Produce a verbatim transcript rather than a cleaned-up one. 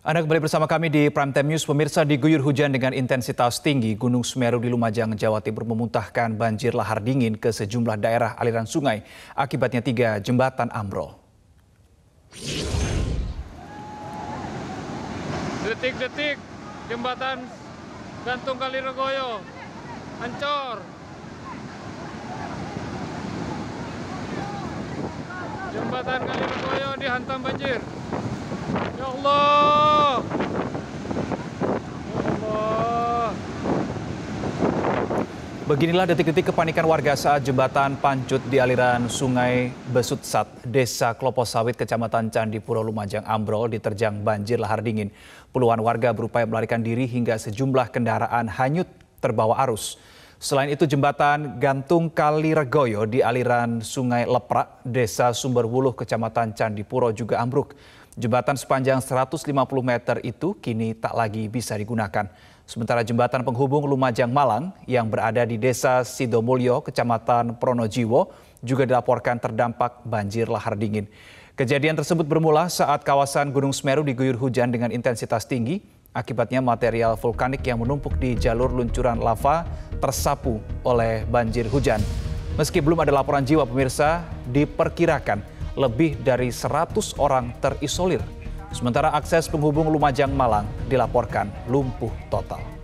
Anda kembali bersama kami di Prime Time News. Pemirsa, diguyur hujan dengan intensitas tinggi, Gunung Semeru di Lumajang, Jawa Timur memuntahkan banjir lahar dingin ke sejumlah daerah aliran sungai. Akibatnya tiga jembatan ambrol. Detik-detik jembatan gantung Kaliregoyo hancur. Jembatan Kaliregoyo dihantam banjir. Ya Allah. Ya Allah. Beginilah detik-detik kepanikan warga saat jembatan Pancut di aliran sungai Besutsat, Desa Kloposawit, Kecamatan Candipuro, Lumajang ambrol diterjang banjir lahar dingin. Puluhan warga berupaya melarikan diri hingga sejumlah kendaraan hanyut terbawa arus. Selain itu, jembatan gantung Kaliregoyo di aliran sungai Leprak, Desa Sumberwuluh, Kecamatan Candipuro juga ambruk. Jembatan sepanjang seratus lima puluh meter itu kini tak lagi bisa digunakan. Sementara jembatan penghubung Lumajang Malang yang berada di Desa Sidomulyo, Kecamatan Pronojiwo, juga dilaporkan terdampak banjir lahar dingin. Kejadian tersebut bermula saat kawasan Gunung Semeru diguyur hujan dengan intensitas tinggi. Akibatnya material vulkanik yang menumpuk di jalur luncuran lava tersapu oleh banjir hujan. Meski belum ada laporan jiwa, pemirsa, diperkirakan lebih dari seratus orang terisolir. Sementara akses penghubung Lumajang Malang dilaporkan lumpuh total.